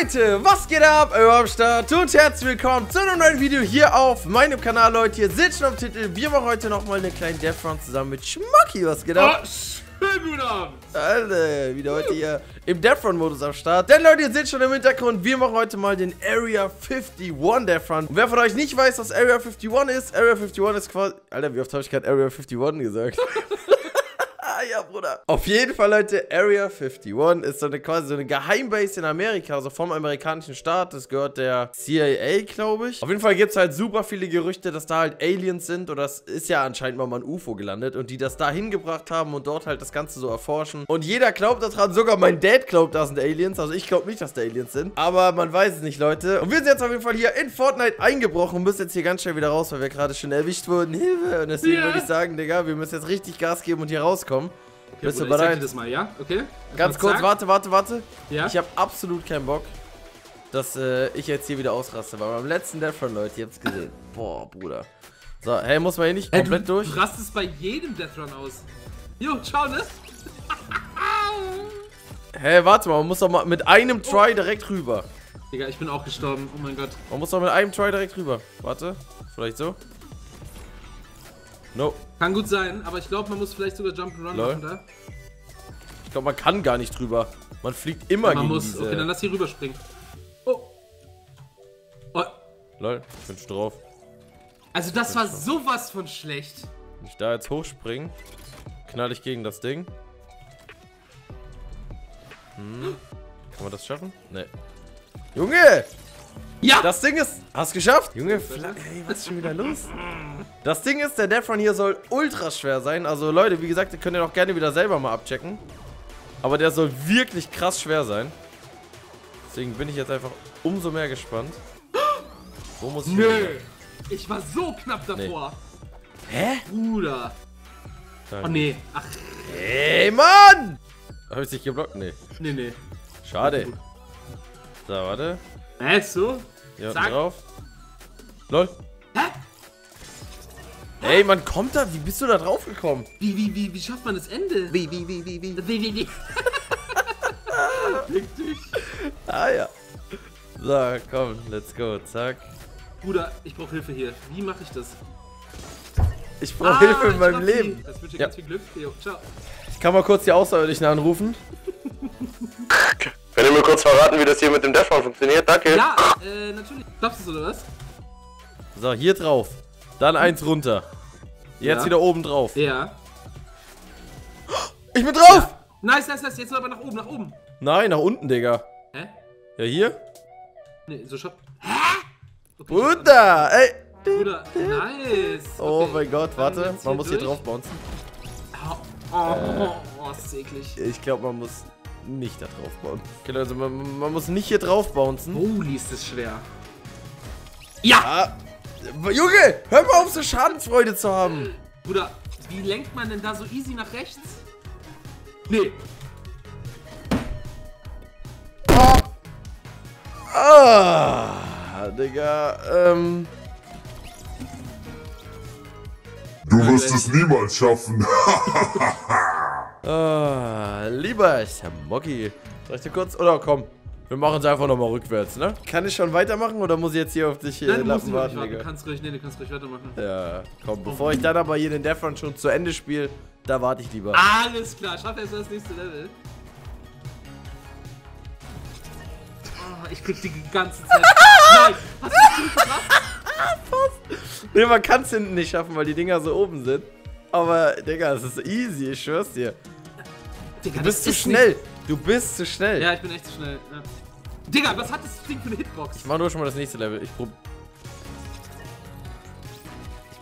Leute, was geht ab? Euer am Start und herzlich willkommen zu einem neuen Video hier auf meinem Kanal, Leute. Ihr seht schon am Titel, wir machen heute nochmal eine kleine Death Run zusammen mit Schmockyyy. Was geht ab? Schönen guten Abend! Alter, wieder heute hier im Death Run-Modus am Start. Denn Leute, ihr seht schon im Hintergrund, wir machen heute mal den Area 51 Death Run. Und wer von euch nicht weiß, was Area 51 ist, Area 51 ist quasi... Alter, wie oft habe ich gerade Area 51 gesagt? Ja, Bruder. Auf jeden Fall, Leute, Area 51 ist so eine, quasi so eine Geheimbase in Amerika, also vom amerikanischen Staat. Das gehört der CIA, glaube ich. Auf jeden Fall gibt es halt super viele Gerüchte, dass da halt Aliens sind. Oder das ist ja anscheinend mal ein UFO gelandet und die das da hingebracht haben und dort halt das Ganze so erforschen. Und jeder glaubt daran, sogar mein Dad glaubt, da sind Aliens. Also ich glaube nicht, dass da Aliens sind. Aber man weiß es nicht, Leute. Und wir sind jetzt auf jeden Fall hier in Fortnite eingebrochen und müssen jetzt hier ganz schnell wieder raus, weil wir gerade schon erwischt wurden. Hilfe! Und deswegen würde ich sagen, Digga, wir müssen jetzt richtig Gas geben und hier rauskommen. Okay, bist du bereit? Ich sag dir das mal, ja? Okay. Ganz kurz, warte. Ja? Ich habe absolut keinen Bock, dass ich jetzt hier wieder ausraste. Weil beim letzten Death Run, Leute, ihr habt's gesehen. Boah, Bruder. So, hey, muss man hier nicht komplett durch? Du rastest bei jedem Death Run aus. Jo, ciao, ne? Hey, warte mal, man muss doch mal mit einem Try direkt rüber. Digga, ich bin auch gestorben, oh mein Gott. Man muss doch mit einem Try direkt rüber. Warte, vielleicht so? No. Kann gut sein, aber ich glaube, man muss vielleicht sogar Jump'n'Run machen, da. Ich glaube, man kann gar nicht drüber. Man fliegt immer gegen diese. Okay, dann lass hier rüberspringen. Oh. Oh. Lol, ich bin drauf. Also das war sowas von schlecht. Wenn ich da jetzt hochspringe, knall ich gegen das Ding. Hm. Kann man das schaffen? Nee. Junge! Ja! Das Ding ist... Hast du es geschafft? Junge, ey, was ist schon wieder los? Das Ding ist, der Death Run hier soll ultra schwer sein. Also Leute, wie gesagt, ihr könnt ja auch gerne wieder selber mal abchecken. Aber der soll wirklich krass schwer sein. Deswegen bin ich jetzt einfach umso mehr gespannt. Wo muss ich... Nö! Wieder? Ich war so knapp davor. Nee. Hä? Bruder. Danke. Oh nee. Ach. Ey, Mann! Hab ich dich geblockt? Nee. Nee, nee. Schade. So, warte. Hä, so? Ja, drauf. Lol. Hä? Ey, man kommt da, wie bist du da drauf gekommen? Wie schafft man das Ende? Wie. Ah ja. So, komm, let's go, zack. Bruder, ich brauche Hilfe hier. Wie mache ich das? Ich brauche Hilfe in meinem Leben. Das wünsche ich ganz viel Glück. Jo, ciao. Ich kann mal kurz die Außerirdischen anrufen. Könnt ihr mir kurz verraten, wie das hier mit dem Death Run funktioniert? Danke. Ja, natürlich. Stoppst du es oder was? So, hier drauf. Dann eins runter. Jetzt wieder oben drauf. Ja. Ich bin drauf! Ja. Nice. Jetzt aber nach oben. Nein, nach unten, Digga. Hä? Ja, hier? Nee, so schon. Hä? Okay, Bruder! Ey! Bruder, nice! Oh okay. Mein Gott, warte. Man muss hier drauf bouncen. Oh, ist eklig. Ich glaube, man muss nicht da drauf bauen. Okay, Leute, also man muss nicht hier drauf bouncen. Holy, ist das schwer. Ja! Junge, hör mal auf, so Schadenfreude zu haben. Bruder, wie lenkt man denn da so easy nach rechts? Nee. Oh. Ah, Digga, Du wirst es niemals schaffen. Lieber Schmockyyy. Soll ich dir kurz? Oder komm, wir machen es einfach nochmal rückwärts, ne? Kann ich schon weitermachen oder muss ich jetzt hier auf dich Lappen warten? Digga? Du kannst ruhig weitermachen. Ja, komm, bevor ich dann aber hier den Death Run schon zu Ende spiele, da warte ich lieber. Alles klar, schafft erst mal das nächste Level. Oh, ich krieg die ganze Zeit. Nein, hast du das verpasst? Nee, man kann es hinten nicht schaffen, weil die Dinger so oben sind. Aber, Digga, es ist easy, ich schwör's dir. Digga, du bist zu schnell. Du bist zu schnell. Ja, ich bin echt zu schnell. Ja. Digga, was hat das Ding für eine Hitbox? Ich mach nur schon mal das nächste Level. Ich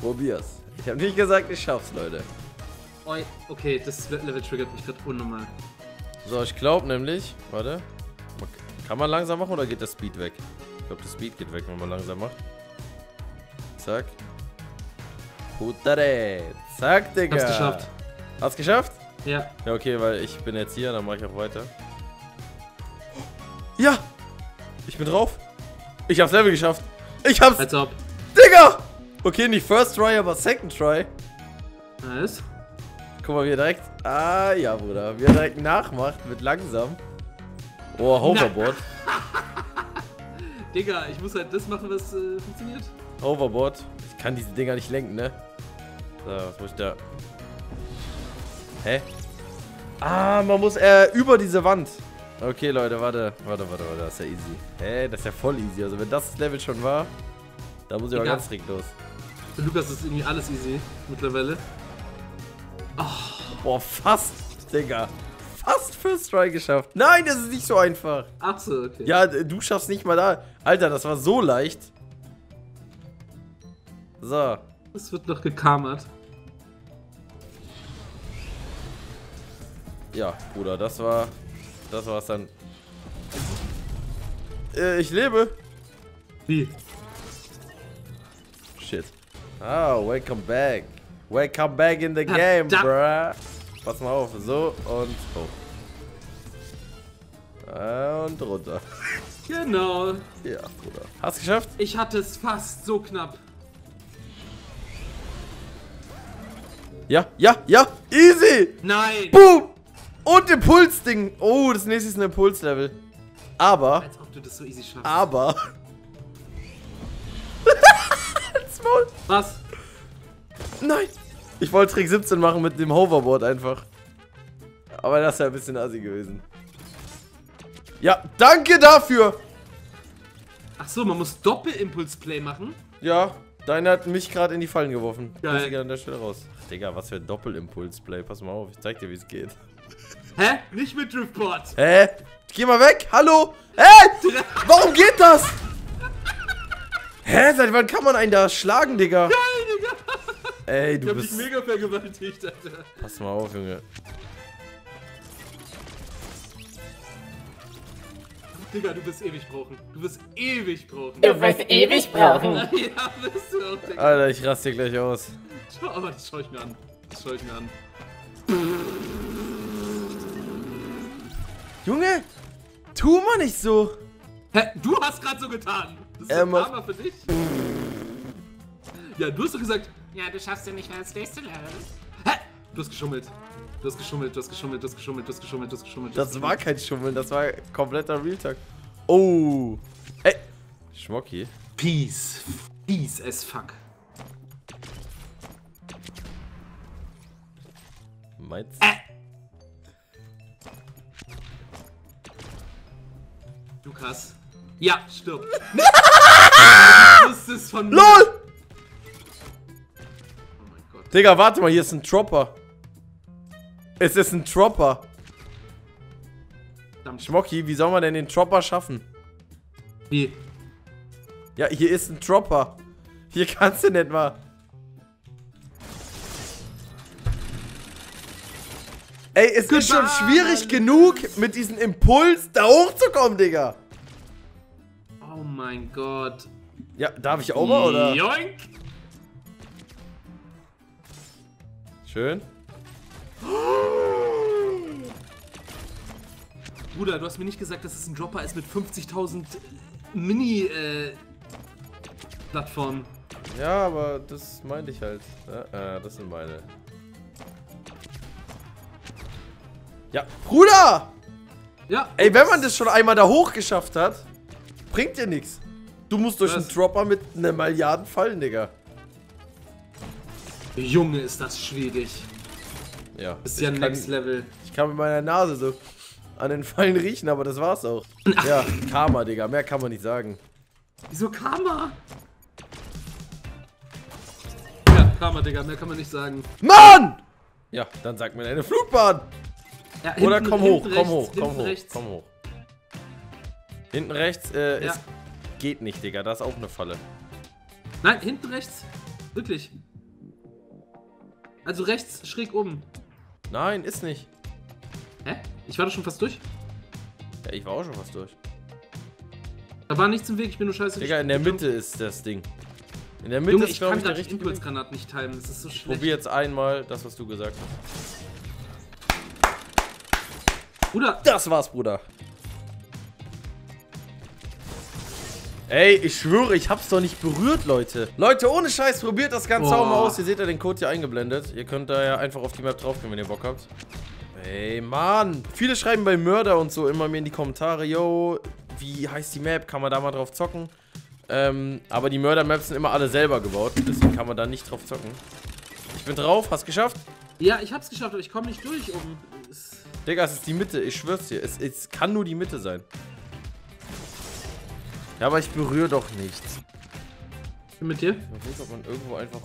probier's. Ich hab nicht gesagt, ich schaff's, Leute. Okay, das Level triggert mich gerade unnormal. So, ich glaub nämlich... Warte. Kann man langsam machen oder geht das Speed weg? Ich glaube, das Speed geht weg, wenn man langsam macht. Zack. Putare. Zack, Digga. Hab's geschafft. Hast geschafft? Ja. Ja, okay, weil ich bin jetzt hier, dann mache ich auch weiter. Ja! Ich bin drauf. Ich hab's Level geschafft. Ich hab's! Als ob. Digga! Okay, nicht First Try, aber Second Try. Nice. Guck mal, wie er direkt... Ah, ja, Bruder. Wie er direkt nachmacht mit langsam. Oh, Hoverboard. Digga, ich muss halt das machen, was funktioniert. Overboard. Ich kann diese Dinger nicht lenken, ne? So, was muss ich da? Hä? Ah, man muss über diese Wand. Okay, Leute, warte, das ist ja easy. Hä, das ist ja voll easy. Also wenn das Level schon war, da muss ich auch ganz direkt los. Für Lukas ist irgendwie alles easy mittlerweile. Oh. Boah, fast, Digga. Fast First Try geschafft. Nein, das ist nicht so einfach. Ach so, okay. Ja, du schaffst nicht mal da. Alter, das war so leicht. So. Es wird noch gekamert. Ja, Bruder, das war... Das war's dann. Ich lebe. Wie? Shit. Ah, welcome back. Welcome back in the game, bruh. Pass mal auf. So und hoch. Und runter. Genau. Ja, Bruder. Hast du geschafft? Ich hatte es fast so knapp. Ja, ja, ja. Easy. Nein. Boom. Und Impulsding! Oh, das nächste ist ein Impulslevel. Aber. Als ob du das so easy schaffst. Aber. Was? Nein! Ich wollte Trick 17 machen mit dem Hoverboard einfach. Aber das ist ja ein bisschen assi gewesen. Ja, danke dafür! Ach so, man muss Doppel-Impulsplay machen? Ja, deiner hat mich gerade in die Fallen geworfen. Geil. Muss ich an der Stelle raus. Ach, Digga, was für ein Doppel-Impulsplay. Pass mal auf, ich zeig dir, wie es geht. Hä? Nicht mit Driftboard. Hä? Geh mal weg. Hallo? Hä? Warum geht das? Hä? Seit wann kann man einen da schlagen, Digga? Geil, Digga. Ey, du bist... Ich hab dich mega vergewaltigt, Alter. Pass mal auf, Junge. Digga, du wirst ewig brauchen. Du wirst ewig brauchen. Du wirst ewig brauchen. Ja, wirst du auch, Digga. Alter, ich raste hier gleich aus. Schau, das schau ich mir an. Das schau ich mir an. Junge, tu mal nicht so. Hä, du hast gerade so getan. Das ist ein Karma für dich. Ja, du hast doch gesagt, ja, du schaffst ja nicht mehr als nächste Level. Hä? Du hast geschummelt. Du hast geschummelt, du hast geschummelt, du hast geschummelt, du hast geschummelt, du hast geschummelt. Das war kein Schummeln, das war kompletter Realtalk. Oh. Ey. Schmockyyy. Peace. Peace as fuck. Meins. Lukas. Ja, stirb. Das von LOL! Oh mein Gott. Digga, warte mal, hier ist ein Dropper. Es ist ein Dropper. Schmockyyy, wie soll man denn den Dropper schaffen? Wie? Ja, hier ist ein Dropper. Hier kannst du nicht mal. Ey, es ist schon schwierig genug, mit diesem Impuls da hochzukommen, Digga. Oh mein Gott. Ja, darf ich auch mal, oder? Joink. Schön. Bruder, du hast mir nicht gesagt, dass es ein Dropper ist mit 50.000 Mini-Plattformen. Ja, aber das meinte ich halt. Das sind meine. Ja, Bruder! Ja. Ey, wenn man das schon einmal da hoch geschafft hat, bringt dir nichts. Du musst durch einen Dropper mit einer Milliarden fallen, Digga. Junge, ist das schwierig. Ja. Das ist ja Next Level. Ich kann mit meiner Nase so an den Fallen riechen, aber das war's auch. Ja, Karma, Digga. Mehr kann man nicht sagen. Wieso Karma? Ja, Karma, Digga. Mehr kann man nicht sagen. Mann! Ja, dann sag mir deine Flugbahn. Ja, hinten, oder komm hoch, rechts, komm hoch, komm hoch, rechts. Komm hoch. Hinten rechts, ja. Es geht nicht, Digga, da ist auch eine Falle. Nein, hinten rechts, wirklich. Also rechts, schräg oben. Nein, ist nicht. Hä? Ich war doch schon fast durch? Ja, ich war auch schon fast durch. Da war nichts im Weg, ich bin nur scheiße. Digga, in der Mitte ist das Ding. In der Mitte Junge, ist, glaube ich, der richtige Weg. Ich kann gerade die Impulsgranaten nicht timen, das ist so schlecht. Probier jetzt einmal das, was du gesagt hast. Bruder. Das war's, Bruder. Ey, ich schwöre, ich hab's doch nicht berührt, Leute. Leute, ohne Scheiß, probiert das Ganze auch mal aus. Ihr seht ja den Code hier eingeblendet. Ihr könnt da ja einfach auf die Map draufgehen, wenn ihr Bock habt. Ey, Mann. Viele schreiben bei Mörder und so immer mir in die Kommentare, yo, wie heißt die Map? Kann man da mal drauf zocken? Aber die Mörder-Maps sind immer alle selber gebaut. Deswegen kann man da nicht drauf zocken. Ich bin drauf. Hast du geschafft? Ja, ich hab's geschafft, aber ich komme nicht durch oben. Digga, es ist die Mitte. Ich schwör's dir. Es kann nur die Mitte sein. Ja, aber ich berühre doch nichts. Ich bin mit dir. Ich weiß, ob man irgendwo einfach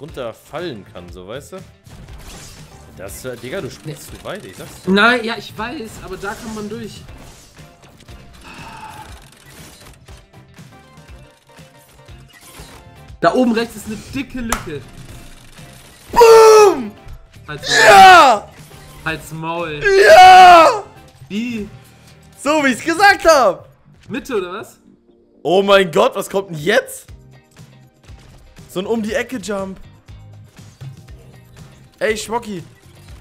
runterfallen kann, so, weißt du? Das, Digga, du spielst zu weit, ich sag's dir. Nein, ja, ich weiß, aber da kann man durch. Da oben rechts ist eine dicke Lücke. Boom! Halt's Maul. Ja! Halt's Maul. Ja! Wie? So, wie ich's gesagt hab. Mitte, oder was? Oh mein Gott, was kommt denn jetzt? So ein Um-die-Ecke-Jump. Ey, Schmockyyy.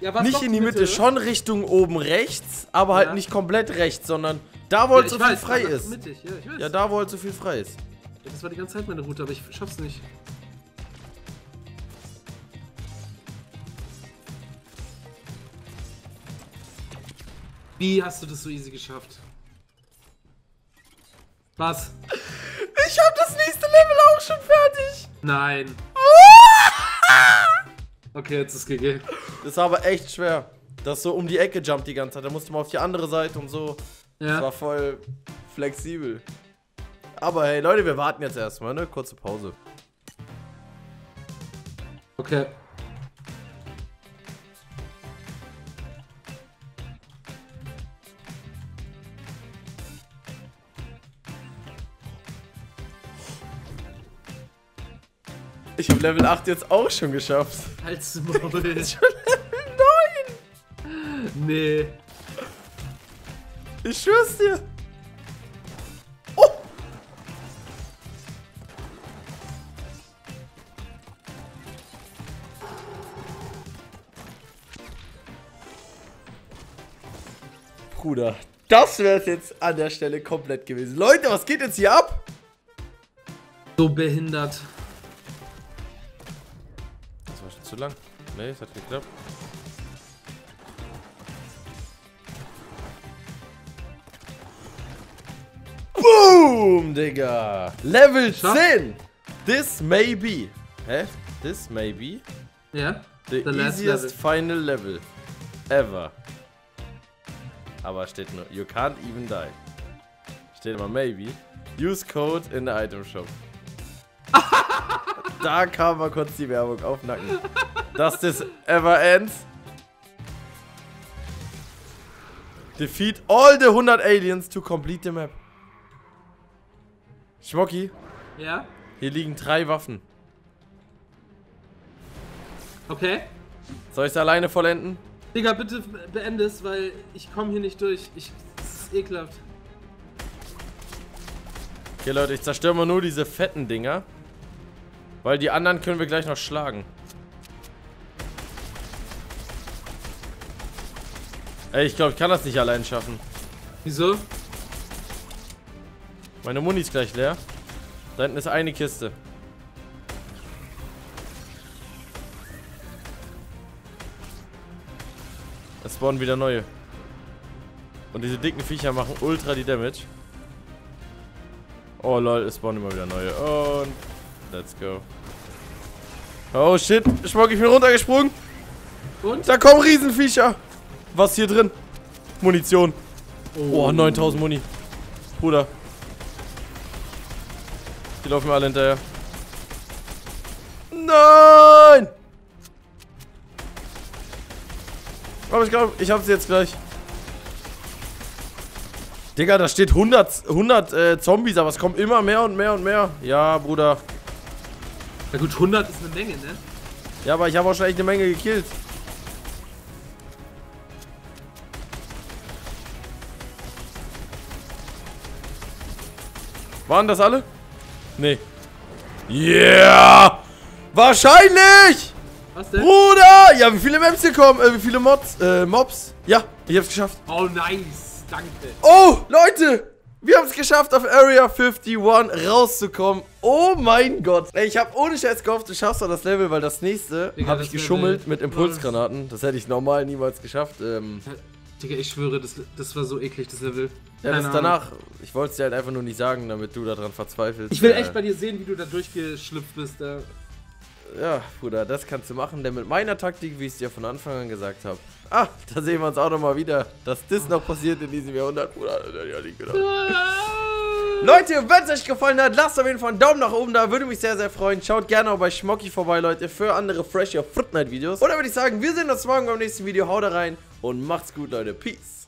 Ja, nicht in die Mitte, schon Richtung oben rechts, aber halt nicht komplett rechts, sondern da, wo halt so viel frei ist. Mittig. Ja, ich weiß. Ja, da, wo halt so viel frei ist. Das war die ganze Zeit meine Route, aber ich schaff's nicht. Wie hast du das so easy geschafft? Was? Ich hab das nächste Level auch schon fertig! Nein. Okay, jetzt ist GG. Das war aber echt schwer. Das so um die Ecke jumpt die ganze Zeit. Da musste man auf die andere Seite und so. Ja. Das war voll flexibel. Aber hey, Leute, wir warten jetzt erstmal, ne? Kurze Pause. Okay. Ich hab Level 8 jetzt auch schon geschafft. Halt's Maul. Ich bin schon Level 9. Nee. Ich schwör's dir. Oh. Bruder, das wär's jetzt an der Stelle komplett gewesen. Leute, was geht jetzt hier ab? So behindert. Zu lang. Nee, es hat geklappt. Boom, Digga. Level 10. This may be. Hä? This may be? Ja. The easiest final level ever. Aber steht nur, you can't even die. Steht immer maybe. Use code in the item shop. Da kam mal kurz die Werbung auf den Nacken. Does this ever end? Defeat all the 100 aliens to complete the map. Schmockyyy? Ja? Hier liegen 3 Waffen. Okay. Soll ich es alleine vollenden? Digga, bitte beende es, weil ich komme hier nicht durch. Das ist ekelhaft. Okay, Leute, ich zerstöre mal nur diese fetten Dinger. Weil die anderen können wir gleich noch schlagen. Ey, ich glaube, ich kann das nicht allein schaffen. Wieso? Meine Muni ist gleich leer. Da hinten ist eine Kiste. Es spawnen wieder neue. Und diese dicken Viecher machen ultra die Damage. Oh lol, es spawnen immer wieder neue. Und... let's go. Oh shit, Schmockyyy, ich bin runtergesprungen. Und? Da kommen Riesenviecher. Was hier drin? Munition. Oh, 9000 Muni. Bruder. Die laufen mir alle hinterher. Nein! Aber ich glaube, ich hab sie jetzt gleich. Digga, da steht 100 Zombies, aber es kommen immer mehr und mehr und mehr. Ja, Bruder. Na gut, 100 ist eine Menge, ne? Ja, aber ich habe auch schon echt eine Menge gekillt. Waren das alle? Nee. Yeah! Wahrscheinlich! Was denn? Bruder! Ja, wie viele Maps hier kommen? Wie viele Mods? Mobs? Ja, ich hab's geschafft. Oh, nice. Danke. Oh, Leute! Wir haben es geschafft, auf Area 51 rauszukommen. Oh mein Gott. Ey, ich habe ohne Scheiß gehofft, du schaffst doch das Level, weil das nächste habe ich geschummelt mit Impulsgranaten. Das hätte ich normal niemals geschafft. Digga, ich schwöre, das war so eklig, das Level. Ja, das danach. Ich wollte es dir halt einfach nur nicht sagen, damit du daran verzweifelst. Ich will echt bei dir sehen, wie du da durchgeschlüpft bist. Ja, Bruder, das kannst du machen, denn mit meiner Taktik, wie ich es dir von Anfang an gesagt habe. Ah, da sehen wir uns auch nochmal wieder, dass das noch passiert in diesem Jahrhundert, Bruder. Ja, nicht genau. Leute, wenn es euch gefallen hat, lasst auf jeden Fall einen Daumen nach oben da, würde mich sehr, sehr freuen. Schaut gerne auch bei Schmockyyy vorbei, Leute, für andere Fresh Fortnite-Videos. Und dann würde ich sagen, wir sehen uns morgen beim nächsten Video. Haut rein und macht's gut, Leute. Peace.